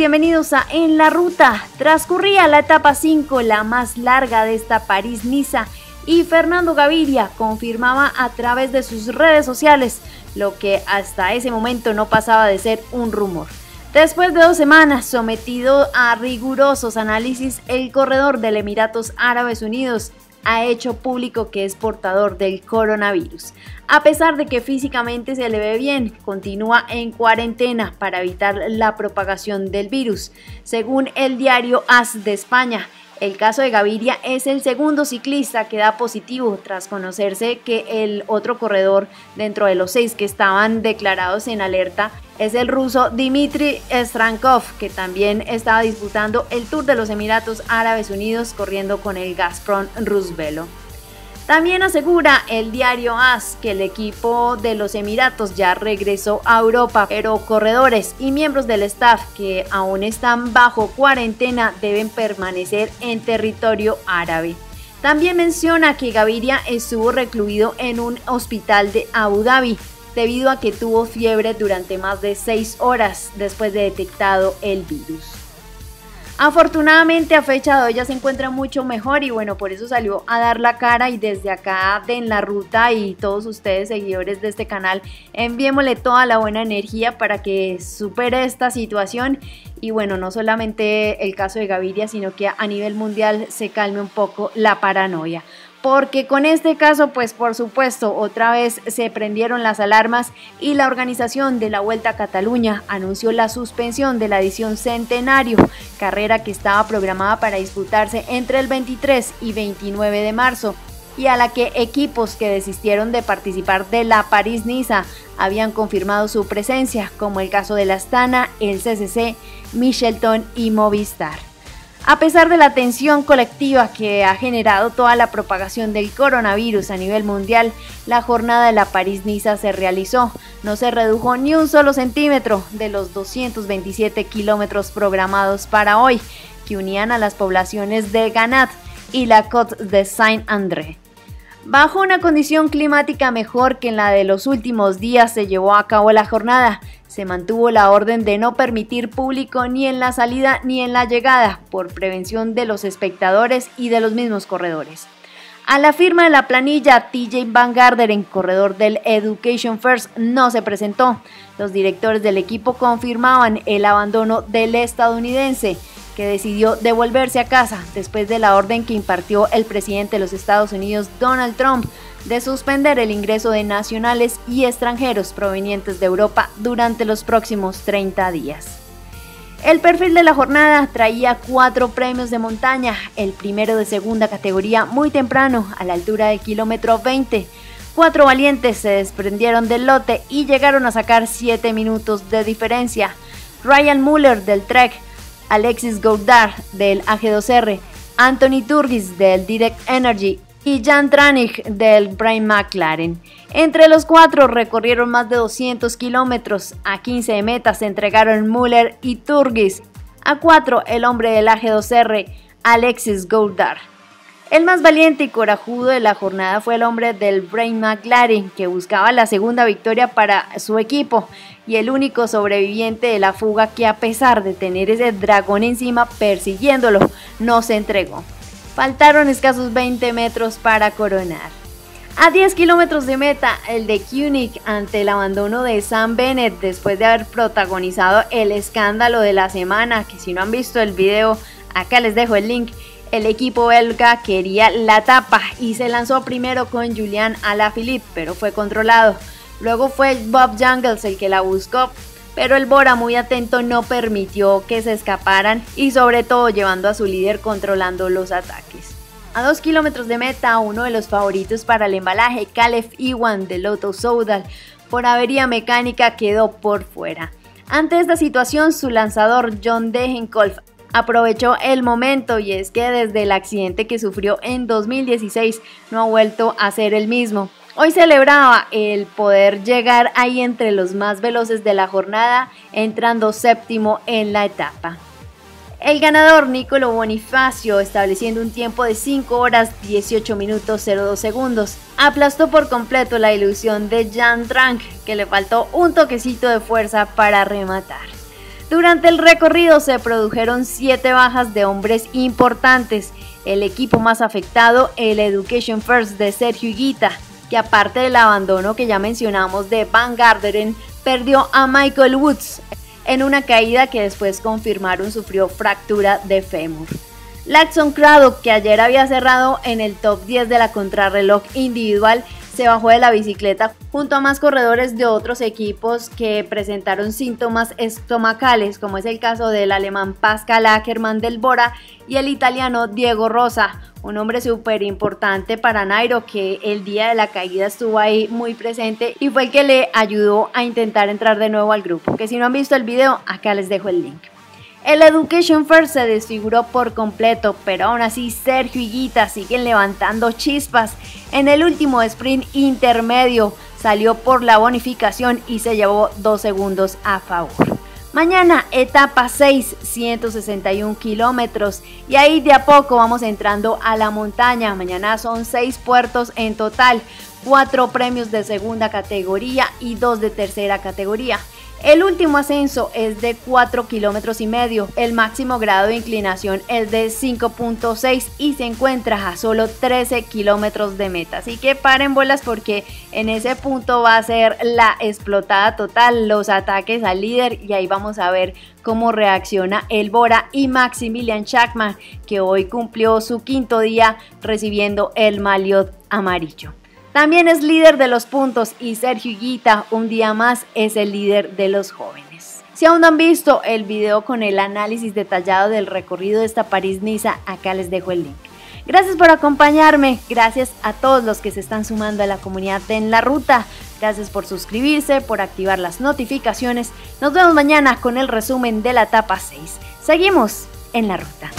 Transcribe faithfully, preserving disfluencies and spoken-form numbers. bienvenidos a En la Ruta. Transcurría la etapa cinco, la más larga de esta París-Niza, y Fernando Gaviria confirmaba a través de sus redes sociales lo que hasta ese momento no pasaba de ser un rumor. Después de dos semanas sometido a rigurosos análisis, el corredor del Emiratos Árabes Unidos ha hecho público que es portador del coronavirus. A pesar de que físicamente se le ve bien, continúa en cuarentena para evitar la propagación del virus. Según el diario AS de España, el caso de Gaviria es el segundo ciclista que da positivo tras conocerse que el otro corredor dentro de los seis que estaban declarados en alerta es el ruso Dmitry Strankov, que también estaba disputando el Tour de los Emiratos Árabes Unidos corriendo con el Gazprom-RusVelo. También asegura el diario AS que el equipo de los Emiratos ya regresó a Europa, pero corredores y miembros del staff que aún están bajo cuarentena deben permanecer en territorio árabe. También menciona que Gaviria estuvo recluido en un hospital de Abu Dhabi debido a que tuvo fiebre durante más de seis horas después de detectado el virus. Afortunadamente a fecha de hoy ya se encuentra mucho mejor y bueno, por eso salió a dar la cara, y desde acá de En la Ruta y todos ustedes seguidores de este canal, enviémosle toda la buena energía para que supere esta situación y bueno, no solamente el caso de Gaviria, sino que a nivel mundial se calme un poco la paranoia. Porque con este caso, pues por supuesto, otra vez se prendieron las alarmas y la organización de la Vuelta a Cataluña anunció la suspensión de la edición Centenario, carrera que estaba programada para disputarse entre el veintitrés y veintinueve de marzo y a la que equipos que desistieron de participar de la París-Niza habían confirmado su presencia, como el caso de la Astana, el C C C, Michelton y Movistar. A pesar de la tensión colectiva que ha generado toda la propagación del coronavirus a nivel mundial, la jornada de la París-Niza se realizó. No se redujo ni un solo centímetro de los doscientos veintisiete kilómetros programados para hoy, que unían a las poblaciones de Gannat y la Côte de Saint-André. Bajo una condición climática mejor que en la de los últimos días se llevó a cabo la jornada. Se mantuvo la orden de no permitir público ni en la salida ni en la llegada, por prevención de los espectadores y de los mismos corredores. A la firma de la planilla, T J Van Garderen, corredor del Education First, no se presentó. Los directores del equipo confirmaban el abandono del estadounidense, que decidió devolverse a casa después de la orden que impartió el presidente de los Estados Unidos, Donald Trump, de suspender el ingreso de nacionales y extranjeros provenientes de Europa durante los próximos treinta días. El perfil de la jornada traía cuatro premios de montaña, el primero de segunda categoría muy temprano, a la altura del kilómetro veinte. Cuatro valientes se desprendieron del lote y llegaron a sacar siete minutos de diferencia. Ryan Muller del Trek, Alexis Goldar del A G dos R, Anthony Turgis del Direct Energy y Jan Tranich del Brain McLaren. Entre los cuatro recorrieron más de doscientos kilómetros, a quince de meta se entregaron Muller y Turgis, a cuatro el hombre del A G dos R, Alexis Goldar. El más valiente y corajudo de la jornada fue el hombre del Brain McLaren, que buscaba la segunda victoria para su equipo y el único sobreviviente de la fuga que, a pesar de tener ese dragón encima persiguiéndolo, no se entregó. Faltaron escasos veinte metros para coronar. A diez kilómetros de meta, el de Kunic, ante el abandono de Sam Bennett después de haber protagonizado el escándalo de la semana, que si no han visto el video, acá les dejo el link. El equipo belga quería la tapa y se lanzó primero con Julian Alaphilippe, pero fue controlado. Luego fue Bob Jungels el que la buscó, pero el Bora, muy atento, no permitió que se escaparan y sobre todo llevando a su líder controlando los ataques. A dos kilómetros de meta, uno de los favoritos para el embalaje, Caleb Ewan de Lotto Soudal, por avería mecánica quedó por fuera. Ante esta situación, su lanzador John Degenkolb aprovechó el momento, y es que desde el accidente que sufrió en dos mil dieciséis no ha vuelto a ser el mismo. Hoy celebraba el poder llegar ahí entre los más veloces de la jornada, entrando séptimo en la etapa. El ganador, Nicolo Bonifacio, estableciendo un tiempo de cinco horas dieciocho minutos cero dos segundos, aplastó por completo la ilusión de Jan Tranich, que le faltó un toquecito de fuerza para rematar. Durante el recorrido se produjeron siete bajas de hombres importantes. El equipo más afectado, el Education First de Sergio Higuita, que aparte del abandono que ya mencionamos de Van Garderen, perdió a Michael Woods en una caída que después confirmaron sufrió fractura de fémur. Laxon Craddock, que ayer había cerrado en el top diez de la contrarreloj individual, se bajó de la bicicleta junto a más corredores de otros equipos que presentaron síntomas estomacales, como es el caso del alemán Pascal Ackermann del Bora y el italiano Diego Rosa, un hombre súper importante para Nairo que el día de la caída estuvo ahí muy presente y fue el que le ayudó a intentar entrar de nuevo al grupo, que si no han visto el video, acá les dejo el link. El Education First se desfiguró por completo, pero aún así Sergio Higuita siguen levantando chispas. En el último sprint intermedio salió por la bonificación y se llevó dos segundos a favor. Mañana etapa seis, ciento sesenta y un kilómetros, y ahí de a poco vamos entrando a la montaña. Mañana son seis puertos en total, cuatro premios de segunda categoría y dos de tercera categoría. El último ascenso es de cuatro kilómetros y medio, el máximo grado de inclinación es de cinco punto seis y se encuentra a solo trece kilómetros de meta, así que paren bolas porque en ese punto va a ser la explotada total, los ataques al líder, y ahí vamos a ver cómo reacciona el Bora y Maximilian Schachmann, que hoy cumplió su quinto día recibiendo el maillot amarillo. También es líder de los puntos y Sergio Higuita un día más es el líder de los jóvenes. Si aún no han visto el video con el análisis detallado del recorrido de esta París-Niza, acá les dejo el link. Gracias por acompañarme, gracias a todos los que se están sumando a la comunidad de En la Ruta, gracias por suscribirse, por activar las notificaciones. Nos vemos mañana con el resumen de la etapa seis. Seguimos en la ruta.